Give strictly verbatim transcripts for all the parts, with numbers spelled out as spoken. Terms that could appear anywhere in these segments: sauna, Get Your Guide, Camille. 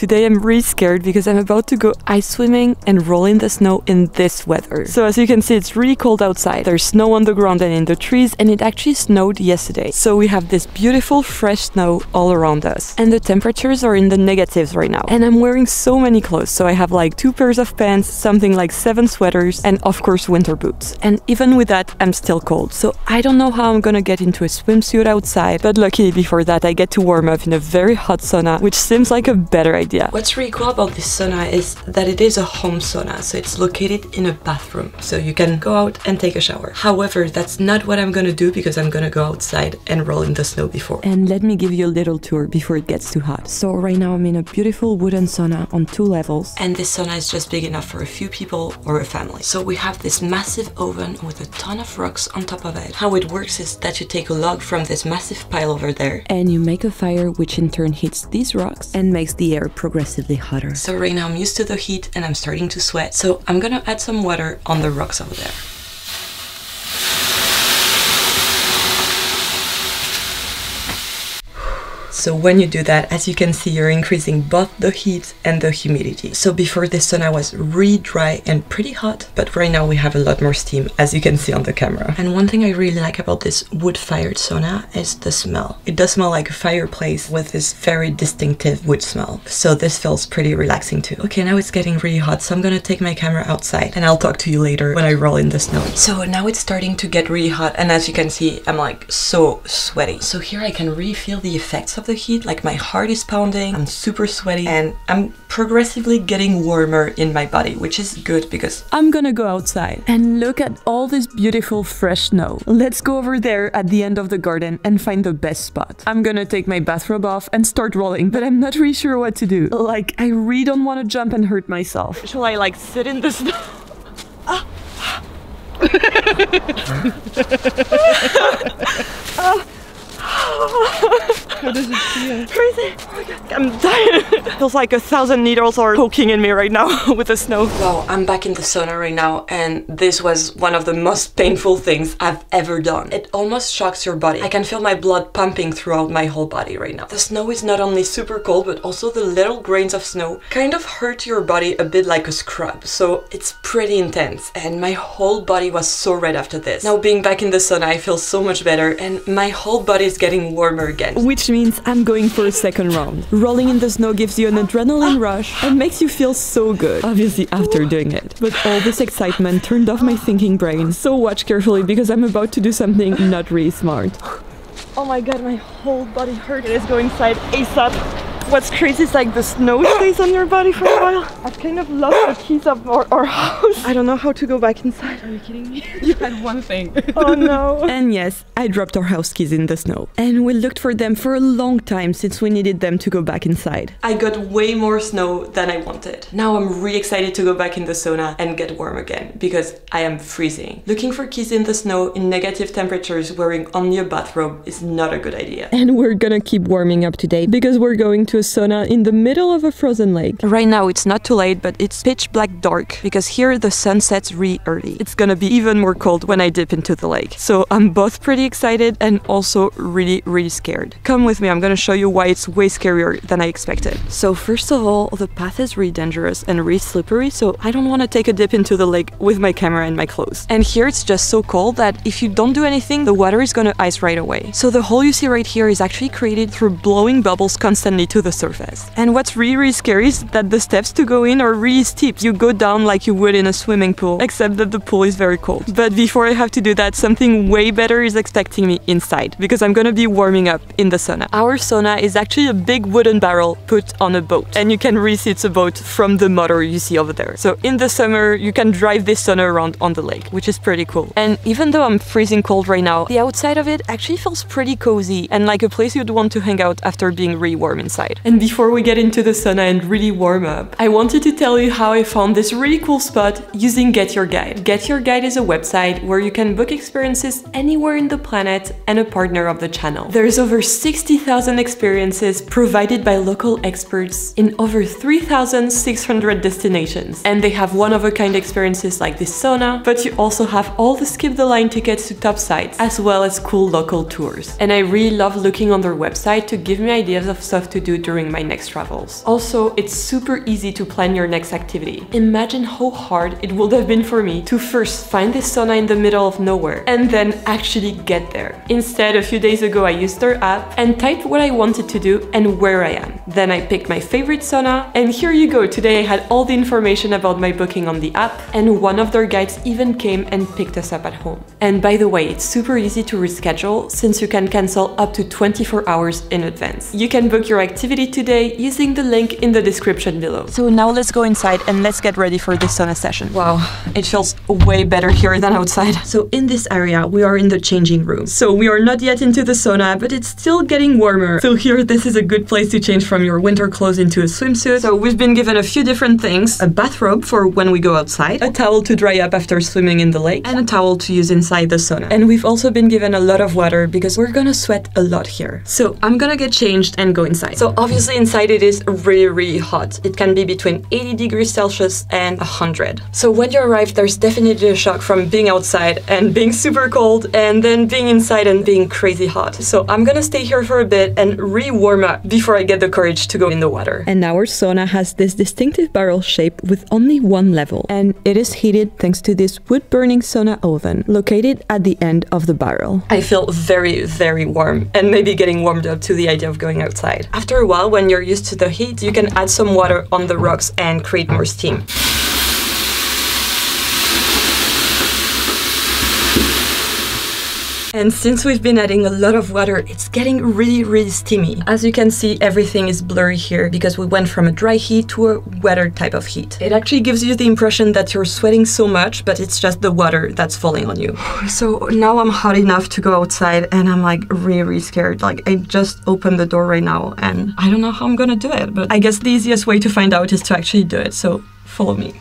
Today I'm really scared because I'm about to go ice swimming and roll in the snow in this weather. So as you can see, it's really cold outside. There's snow on the ground and in the trees, and it actually snowed yesterday. So we have this beautiful fresh snow all around us. And the temperatures are in the negatives right now. And I'm wearing so many clothes. So I have like two pairs of pants, something like seven sweaters, and of course winter boots. And even with that, I'm still cold. So I don't know how I'm gonna get into a swimsuit outside, but luckily before that I get to warm up in a very hot sauna, which seems like a better idea. What's really cool about this sauna is that it is a home sauna, so it's located in a bathroom, so you can go out and take a shower. However, that's not what I'm gonna do because I'm gonna go outside and roll in the snow before. And let me give you a little tour before it gets too hot. So right now I'm in a beautiful wooden sauna on two levels, and this sauna is just big enough for a few people or a family. So we have this massive oven with a ton of rocks on top of it. How it works is that you take a log from this massive pile over there, and you make a fire, which in turn heats these rocks and makes the air progressively hotter. So right now I'm used to the heat and I'm starting to sweat, so I'm gonna add some water on the rocks over there. So when you do that, as you can see, you're increasing both the heat and the humidity. So before this sauna was really dry and pretty hot, but right now we have a lot more steam, as you can see on the camera. And one thing I really like about this wood-fired sauna is the smell. It does smell like a fireplace with this very distinctive wood smell. So this feels pretty relaxing too. Okay, now it's getting really hot, so I'm gonna take my camera outside and I'll talk to you later when I roll in the snow. So now it's starting to get really hot, and as you can see, I'm like so sweaty. So here I can really feel the effects of the heat, like my heart is pounding, I'm super sweaty, and I'm progressively getting warmer in my body, which is good because I'm gonna go outside and look at all this beautiful fresh snow. Let's go over there at the end of the garden and find the best spot. I'm gonna take my bathrobe off and start rolling, but I'm not really sure what to do. Like, I really don't want to jump and hurt myself. Shall I like sit in the snow? Ah. Ah. How does it feel? Crazy! Oh my god, I'm dying! Feels like a thousand needles are poking in me right now with the snow. Wow, I'm back in the sauna right now, and this was one of the most painful things I've ever done. It almost shocks your body. I can feel my blood pumping throughout my whole body right now. The snow is not only super cold, but also the little grains of snow kind of hurt your body a bit like a scrub, so it's pretty intense, and my whole body was so red after this. Now being back in the sauna, I feel so much better, and my whole body is getting warmer again. Which means I'm going for a second round. Rolling in the snow gives you an adrenaline rush and makes you feel so good, obviously after doing it. But all this excitement turned off my thinking brain, so watch carefully because I'm about to do something not really smart. Oh my god, my whole body hurts. Let's go inside ASAP. What's crazy is like the snow stays on your body for a while. I've kind of lost the keys of our, our house. I don't know how to go back inside. Are you kidding me? You had one thing. Oh no. And yes, I dropped our house keys in the snow. And we looked for them for a long time since we needed them to go back inside. I got way more snow than I wanted. Now I'm really excited to go back in the sauna and get warm again because I am freezing. Looking for keys in the snow in negative temperatures wearing only a bathrobe is not a good idea. And we're gonna keep warming up today because we're going to sauna in the middle of a frozen lake. Right now it's not too late, but it's pitch black dark because here the sun sets really early. It's gonna be even more cold when I dip into the lake. So I'm both pretty excited and also really, really scared. Come with me, I'm gonna show you why it's way scarier than I expected. So first of all, the path is really dangerous and really slippery, so I don't want to take a dip into the lake with my camera and my clothes. And here it's just so cold that if you don't do anything, the water is gonna ice right away. So the hole you see right here is actually created through blowing bubbles constantly to the surface. And what's really, really scary is that the steps to go in are really steep. You go down like you would in a swimming pool, except that the pool is very cold. But before I have to do that, something way better is expecting me inside because I'm gonna be warming up in the sauna. Our sauna is actually a big wooden barrel put on a boat, and you can really see it's a boat from the motor you see over there. So in the summer, you can drive this sauna around on the lake, which is pretty cool. And even though I'm freezing cold right now, the outside of it actually feels pretty cozy and like a place you'd want to hang out after being really warm inside. And before we get into the sauna and really warm up, I wanted to tell you how I found this really cool spot using Get Your Guide. Get Your Guide is a website where you can book experiences anywhere in the planet and a partner of the channel. There's over sixty thousand experiences provided by local experts in over three thousand six hundred destinations. And they have one-of-a-kind experiences like this sauna, but you also have all the skip-the-line tickets to top sites, as well as cool local tours. And I really love looking on their website to give me ideas of stuff to do during during my next travels. Also, it's super easy to plan your next activity. Imagine how hard it would have been for me to first find this sauna in the middle of nowhere and then actually get there. Instead, a few days ago I used their app and typed what I wanted to do and where I am. Then I picked my favorite sauna, and here you go, today I had all the information about my booking on the app, and one of their guides even came and picked us up at home. And by the way, it's super easy to reschedule since you can cancel up to twenty-four hours in advance. You can book your activity today using the link in the description below. So now let's go inside and let's get ready for this sauna session. Wow, it feels way better here than outside. So in this area, we are in the changing room. So we are not yet into the sauna, but it's still getting warmer. So here, this is a good place to change from your winter clothes into a swimsuit. So we've been given a few different things. A bathrobe for when we go outside, a towel to dry up after swimming in the lake, and a towel to use inside the sauna. And we've also been given a lot of water because we're gonna sweat a lot here. So I'm gonna get changed and go inside. So obviously inside it is really, really hot. It can be between eighty degrees Celsius and one hundred. So when you arrive, there's definitely a shock from being outside and being super cold and then being inside and being crazy hot. So I'm gonna stay here for a bit and re-warm up before I get the courage to go in the water. And our sauna has this distinctive barrel shape with only one level, and it is heated thanks to this wood-burning sauna oven located at the end of the barrel. I feel very, very warm and maybe getting warmed up to the idea of going outside. After a while, when you're used to the heat, you can add some water on the rocks and create more steam. And since we've been adding a lot of water, it's getting really, really steamy. As you can see, everything is blurry here because we went from a dry heat to a wetter type of heat. It actually gives you the impression that you're sweating so much, but it's just the water that's falling on you. So now I'm hot enough to go outside and I'm like really, really scared. Like I just opened the door right now and I don't know how I'm gonna do it, but I guess the easiest way to find out is to actually do it. So follow me.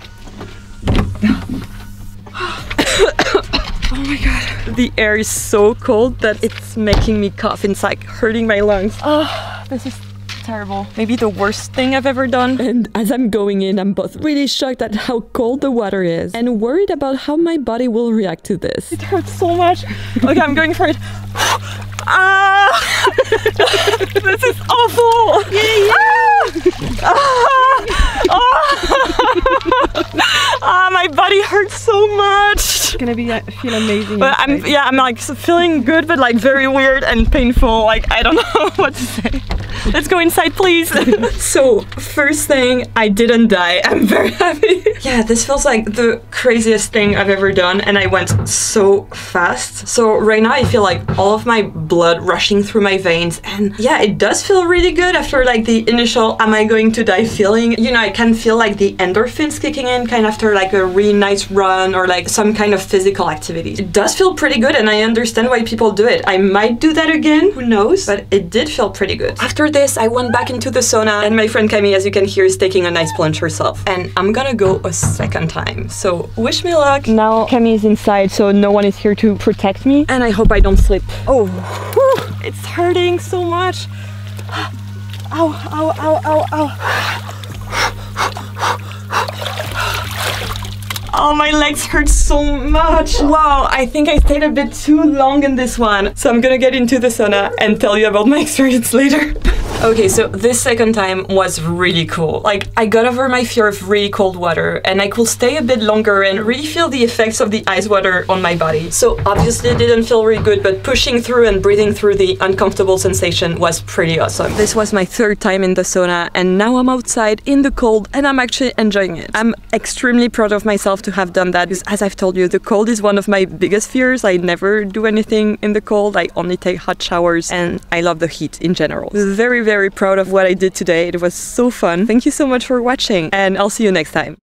Oh my god. The air is so cold that it's making me cough. It's like hurting my lungs. Oh, this is terrible. Maybe the worst thing I've ever done. And as I'm going in, I'm both really shocked at how cold the water is and worried about how my body will react to this. It hurts so much. Okay, I'm going for it. Ah! This is awful! Yeah, yeah. Ah! Ah! Ah! Ah, my body hurts so much. It's gonna be uh, feel amazing. But I'm, yeah, I'm like feeling good, but like very weird and painful. Like I don't know what to say. Let's go inside, please. So first thing, I didn't die. I'm very happy. Yeah, this feels like the craziest thing I've ever done, and I went so fast. So right now I feel like all of my blood rushing through my veins, and yeah, it does feel really good after like the initial am I going to die feeling. You know, I can feel like the endorphins kicking in kind of after like a really nice run or like some kind of physical activity. It does feel pretty good, and I understand why people do it. I might do that again, who knows, but it did feel pretty good. After this, I went back into the sauna, and my friend Camille, as you can hear, is taking a nice plunge herself. And I'm gonna go a second time, so wish me luck. Now Camille is inside, so no one is here to protect me, and I hope I don't slip. Oh, whew, it's hurting so much. Ow, ow, ow, ow, ow. Oh, my legs hurt so much. Wow, I think I stayed a bit too long in this one. So I'm gonna get into the sauna and tell you about my experience later. Okay, so this second time was really cool. Like, I got over my fear of really cold water, and I could stay a bit longer and really feel the effects of the ice water on my body. So obviously it didn't feel really good, but pushing through and breathing through the uncomfortable sensation was pretty awesome. This was my third time in the sauna, and now I'm outside in the cold and I'm actually enjoying it. I'm extremely proud of myself to have done that because, as I've told you, the cold is one of my biggest fears. I never do anything in the cold. I only take hot showers, and I love the heat in general. Very, very proud of what I did today. It was so fun. Thank you so much for watching, and I'll see you next time.